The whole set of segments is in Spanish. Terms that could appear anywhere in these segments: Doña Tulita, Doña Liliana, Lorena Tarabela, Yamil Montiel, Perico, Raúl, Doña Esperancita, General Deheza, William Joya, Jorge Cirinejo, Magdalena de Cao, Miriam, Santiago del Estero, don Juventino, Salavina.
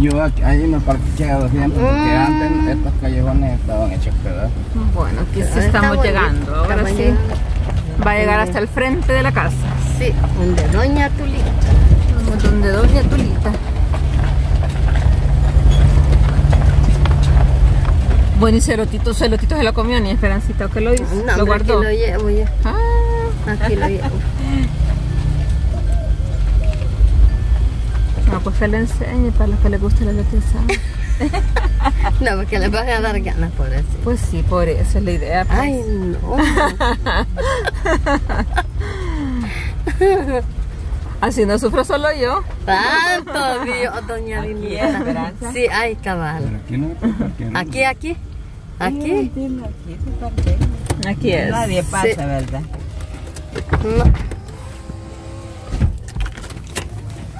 yo ahí me parqueaba siempre porque antes estos callejones estaban hechos pedazos. Bueno, aquí sí estamos llegando, ahora sí. Va a llegar hasta el frente de la casa. Sí, donde Doña Tulita. Donde Doña Tulita. Bueno, y Celotito se lo comió, ni Esperancita, ¿o qué lo hizo? No, lo guardó. Aquí lo llevo ya. Aquí lo llevo. No, pues que le enseñe para los que les gusta la lotiza. No, porque les van a dar ganas por eso. Pues sí, por eso es la idea. Pues. Ay, no. Así no sufro solo yo. Tanto, Dios, doña Liliana. Sí, ay, cabal. Pero aquí no me parquean. Aquí. Aquí es. Nadie pasa, sí. ¿Verdad? No.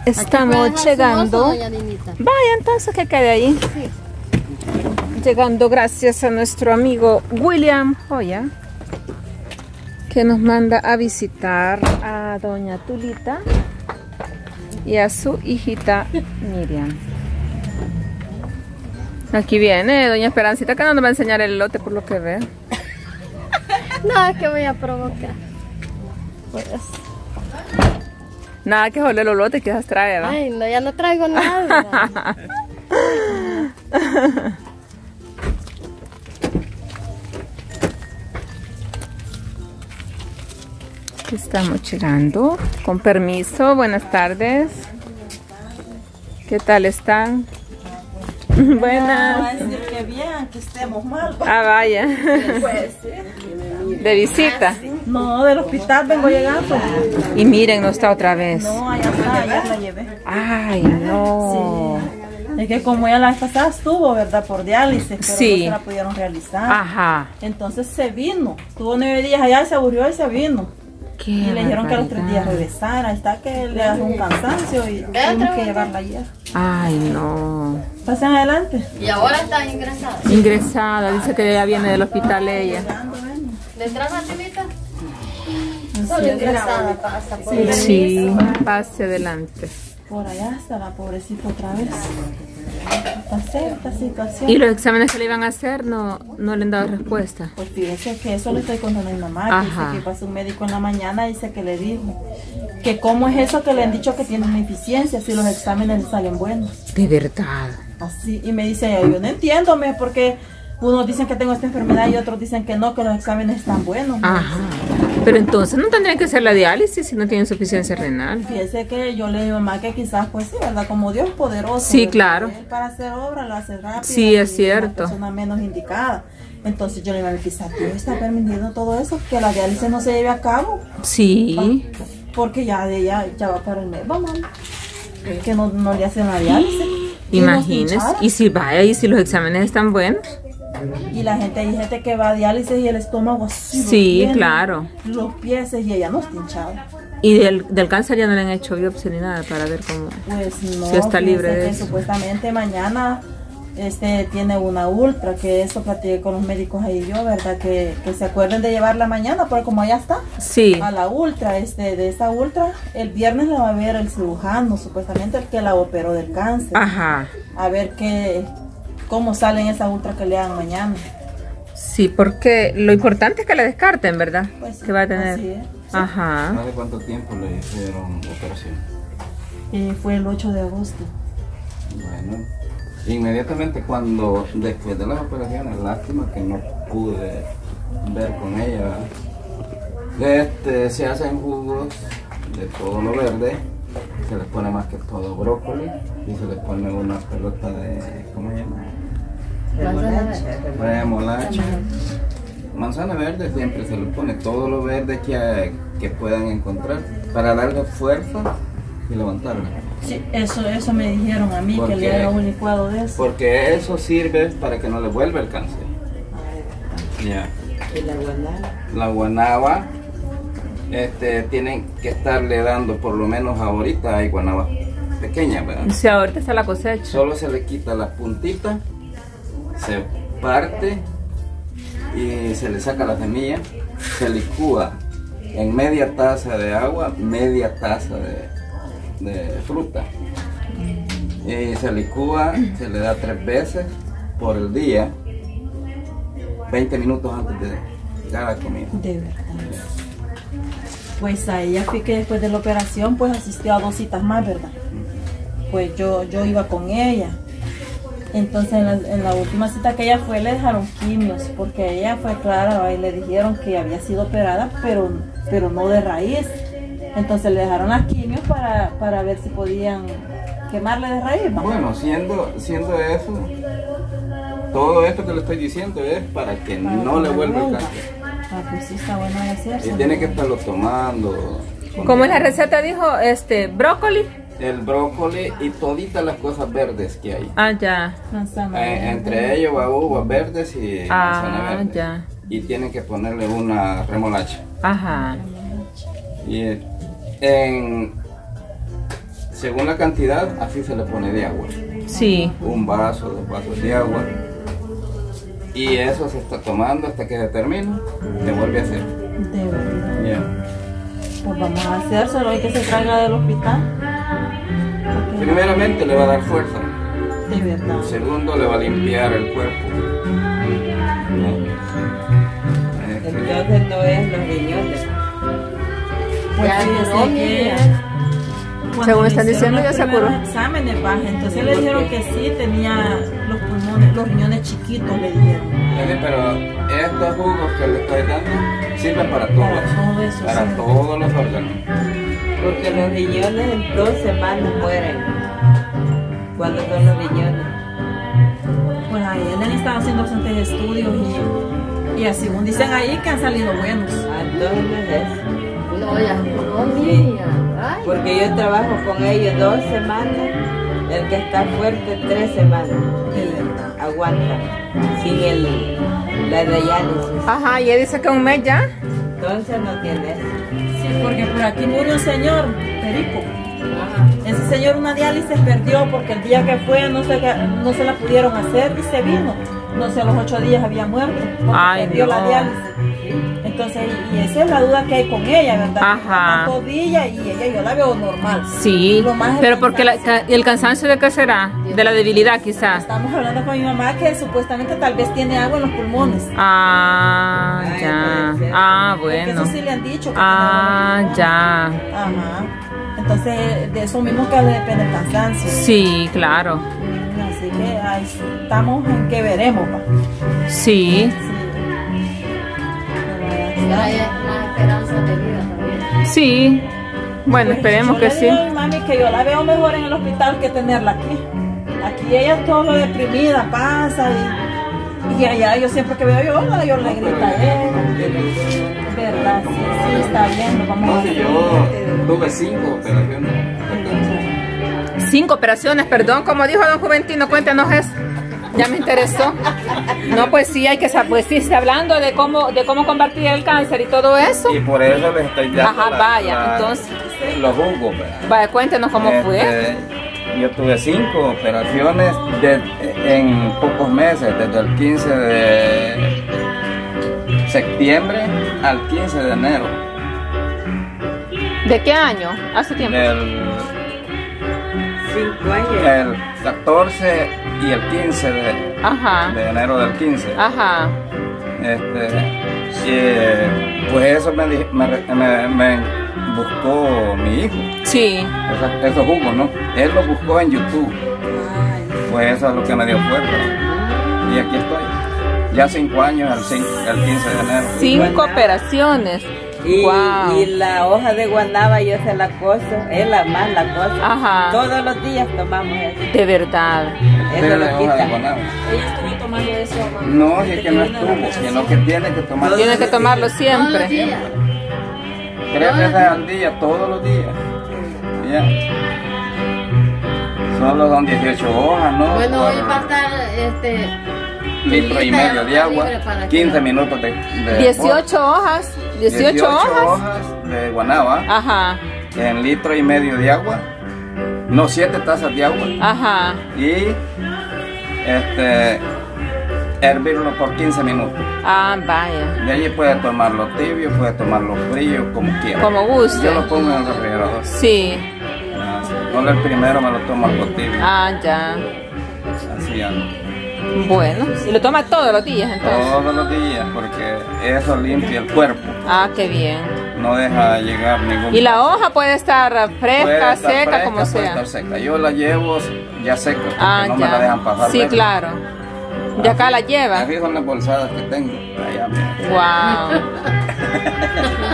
Estamos llegando. Vaya, entonces que quede ahí. Sí. Llegando gracias a nuestro amigo William Joya, que nos manda a visitar a Doña Tulita y a su hijita Miriam. Aquí viene Doña Esperancita, que no nos va a enseñar el lote por lo que veo. No, es que voy a provocar. Pues. Nada que joder los lotes que las trae, ¿verdad? Ay, no, ya no traigo nada. Aquí estamos llegando. Con permiso, buenas tardes. ¿Qué tal están? Buenas. Que bien, que estemos mal. Ah, vaya. ¿De visita? No, del hospital vengo llegando. Y miren, no está otra vez. No, allá está, allá la llevé. Ay, no. Sí. Es que como ella la vez pasada estuvo, ¿verdad? Por diálisis, pero sí. No se la pudieron realizar. Ajá. Entonces se vino. Estuvo 9 días allá, se aburrió y se vino. Qué y le dijeron barbaridad. Que a los 3 días regresara. Está que le hace un cansancio y tuvimos que llevarla ayer. Ay, no. Pasen adelante. Y ahora está ingresada. Ingresada, dice que ya viene del hospital ella. ¿Le entras, Martinita? Solo ingresada, pasa por ahí. Sí, pase adelante. Por allá está la pobrecita otra vez. Pasé esta situación. ¿Y los exámenes que le iban a hacer no le han dado respuesta? Pues fíjese que eso lo estoy contando a mi mamá. Que dice que pasó un médico en la mañana y dice que le dijo que cómo es eso que le han dicho que tiene una insuficiencia si los exámenes le salen buenos. De verdad. Así, y me dice, yo no entiendo, porque unos dicen que tengo esta enfermedad y otros dicen que no, que los exámenes están buenos. Ajá. Pero entonces no tendrían que hacer la diálisis si no tienen insuficiencia renal. Fíjese que yo le digo a mamá que quizás, pues sí, ¿verdad? Como Dios es poderoso. Sí, ¿verdad? Claro. Él para hacer obra lo hace rápido. Sí, es cierto. Es una persona menos indicada. Entonces yo le digo, quizás Dios está permitiendo todo eso, que la diálisis no se lleve a cabo. Sí. Porque ya va para el mes, mamá. Es que no le hacen la diálisis. Imagínense. Y si vaya y si los exámenes están buenos. Y la gente, hay gente que va a diálisis y el estómago sí, tiene, claro. Los pies y ella no está hinchada. Y del cáncer ya no le han hecho biopsia ni nada para ver cómo pues no, si está libre de eso. Supuestamente mañana tiene una ultra, que eso platiqué con los médicos ahí yo, ¿verdad? Que se acuerden de llevarla mañana, porque como allá está, sí. A la ultra, de esa ultra, el viernes la va a ver el cirujano, supuestamente el que la operó del cáncer. Ajá. A ver cómo salen esas ultras que le dan mañana. Sí, porque lo importante es que le descarten, ¿verdad? Pues sí, que va a tener. Así es, sí. Ajá. ¿Sabe cuánto tiempo le hicieron operación? Fue el 8 de agosto. Bueno, inmediatamente después de las operaciones, lástima que no pude ver con ella. Se hacen jugos de todo lo verde. Se les pone más que todo brócoli y se les pone una pelota de, ¿cómo se llama? Remolacha. Manzana verde siempre se les pone, todo lo verde que puedan encontrar para darle fuerza y levantarla. Sí, eso me dijeron a mí, que le haga un licuado de eso. Porque eso sirve para que no le vuelva el cáncer. Ya. ¿Y la guanaba? La guanaba. Tienen que estarle dando, por lo menos ahorita hay guanabas pequeñas, ¿verdad? Si ahorita está la cosecha. Solo se le quita la puntita, se parte y se le saca la semilla, se licúa en media taza de agua, media taza de fruta. Se licúa, se le da 3 veces por el día, 20 minutos antes de dar la comida. De verdad. Pues a ella fui que después de la operación pues asistió a 2 citas más, ¿verdad? Pues yo iba con ella. Entonces en la última cita que ella fue le dejaron quimios, porque a ella fue clara y le dijeron que había sido operada, pero no de raíz. Entonces le dejaron las quimios para ver si podían quemarle de raíz. Bueno, siendo eso, todo esto que le estoy diciendo es para que no le vuelva el cáncer. Ah, pues sí, está bueno de hacerse. Y tiene que estarlo tomando. Como en la receta dijo, brócoli. El brócoli y toditas las cosas verdes que hay. Ah, ya. Entre ellos va uvas verdes y manzana verde. Ya. Y tienen que ponerle una remolacha. Ajá. Y según la cantidad, así se le pone de agua. Sí. 1 vaso, 2 vasos de agua. Y eso se está tomando hasta que se termine, se vuelve a hacer. De verdad. Yeah. Pues vamos a hacer, solo hay que se salga del hospital. Primeramente le va a dar fuerza. De verdad. Segundo, le va a limpiar el cuerpo. Entonces no es los riñones. Pues fíjese que según están diciendo ya se curó. Exámenes baja, entonces le dijeron que sí tenía los pulmones, los riñones chiquitos le dijeron. Pero estos jugos que le estoy dando sirven para todos, para todos los órganos. Porque los riñones en 2 semanas mueren cuando son los riñones. Pues a él le han estado haciendo bastantes estudios y según dicen ahí que han salido buenos. Sí, porque yo trabajo con ellos 2 semanas, el que está fuerte 3 semanas, y aguanta sin la diálisis. Ajá, y él dice que 1 mes ya. Entonces no tiene eso. Sí, porque por aquí murió un señor, Perico. Ajá. Ese señor una diálisis perdió porque el día que fue no se la pudieron hacer y se vino. No sé, a los 8 días había muerto. Ay, perdió la diálisis. Entonces, y esa es la duda que hay con ella, ¿verdad? Ajá. La rodilla y ella yo la veo normal. Sí, pero porque el cansancio, ¿de qué será? De la debilidad quizás. Estamos hablando con mi mamá que supuestamente tal vez tiene agua en los pulmones. Ah, ay, ya. Bueno. Porque eso sí le han dicho. Que ya. Ajá. Entonces, de eso mismo que depende el cansancio. Sí, claro. Así que ahí estamos en que veremos, pa. Sí. La esperanza de vida también. Sí, bueno, pues esperemos que sí. Mami, que yo la veo mejor en el hospital que tenerla aquí. Aquí ella es todo deprimida, pasa y allá yo siempre que veo yo le grito a ella. ¿Verdad? Sí, está bien. Vamos a ver. Yo tuve 5 operaciones. 5 operaciones, perdón, como dijo don Juventino, cuéntanos eso. Ya me interesó. No, pues sí, hay que saber, pues sí, hablando de cómo combatir el cáncer y todo eso. Y por eso les estoy dando. Ajá, entonces. Los jugos, vaya, cuéntenos cómo fue. Yo tuve 5 operaciones en pocos meses, desde el 15 de septiembre al 15 de enero. ¿De qué año? Hace tiempo. El 14 y el 15 de enero del 15. Ajá. Pues eso me buscó mi hijo. Sí. Esos jugos, ¿no? Él los buscó en YouTube. Pues eso es lo que me dio fuerza. Y aquí estoy. Ya 5 años, el 15 de enero. 5 operaciones. Y la hoja de guanaba yo se la coso, él más la coso. Ajá. Todos los días tomamos eso. De verdad. Eso lo quita. Ella estuvo tomando eso. No, es que no estuvo, sino que tiene que tomarlo. Tiene que tomarlo siempre. 3 veces al día, todos los días. Ya. Solo son 18 hojas, ¿no? Bueno, hoy va a estar 1,5 litros de agua, 15 minutos de 18 hojas de guanaba. Ajá. En 1,5 litros de agua. No, 7 tazas de agua. Ajá. Y hervirlo por 15 minutos. Ah, vaya. De allí puede tomarlo tibio, puede tomarlo frío, como quiera. Como guste. Yo lo pongo en el refrigerador. Sí. solo el primero me lo tomo al cotillo. Ah, ya. Así ando. Bueno, ¿y lo toma todos los días entonces? Todos los días, porque eso limpia el cuerpo. Ah, qué bien. No deja llegar ningún... Y la hoja puede estar fresca, puede estar seca, fresca, como sea. Puede estar seca. Yo la llevo ya seca, porque no me la dejan pasar. Sí, claro. ¿De acá la lleva? Me fijo en las bolsadas que tengo. Allá, wow.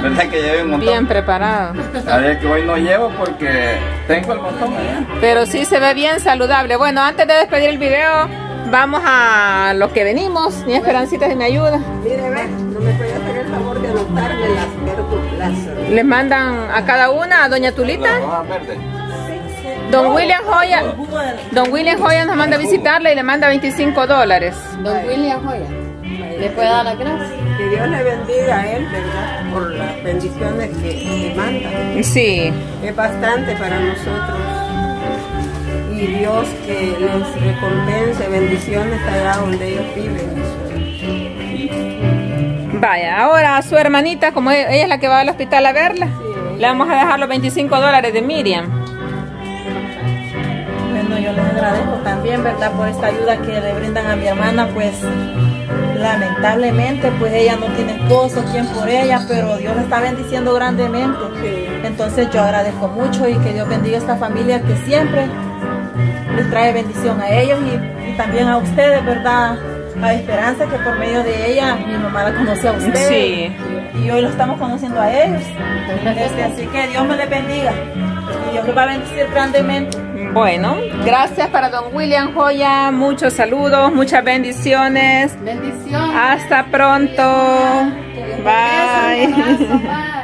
¿Verdad que lleve un montón? Bien preparado. A ver, que hoy no llevo porque tengo el montón allá. Pero sí se ve bien saludable. Bueno, antes de despedir el video, vamos a lo que venimos. Mi Esperancita, si me ayuda. Mire, ve, no me puede hacer el favor de anotarme las verduras. ¿Les mandan a cada una, a Doña Tulita? Hojas verdes. Don William Joya, nos manda a visitarle y le manda $25. Don William Joya, ¿le puede dar las gracias? Que Dios le bendiga a él, ¿verdad? Por las bendiciones que le manda. Sí. Es bastante para nosotros. Y Dios que les recompense bendiciones allá donde ellos viven. Vaya, ahora a su hermanita, como ella es la que va al hospital a verla, sí, le vamos a dejar los $25 de Miriam. Yo les agradezco también, ¿verdad?, por esta ayuda que le brindan a mi hermana. Pues lamentablemente pues ella no tiene esposo, quien por ella, pero Dios la está bendiciendo grandemente. Sí. Entonces yo agradezco mucho y que Dios bendiga a esta familia que siempre les trae bendición a ellos y también a ustedes, ¿verdad? A Esperanza, que por medio de ella mi mamá la conoce a ustedes. Sí. Y hoy lo estamos conociendo a ellos. Así que Dios me les bendiga. Dios los va a bendecir grandemente. Bueno, gracias para don William Joya, muchos saludos, muchas bendiciones. Bendiciones. Hasta pronto. Bye.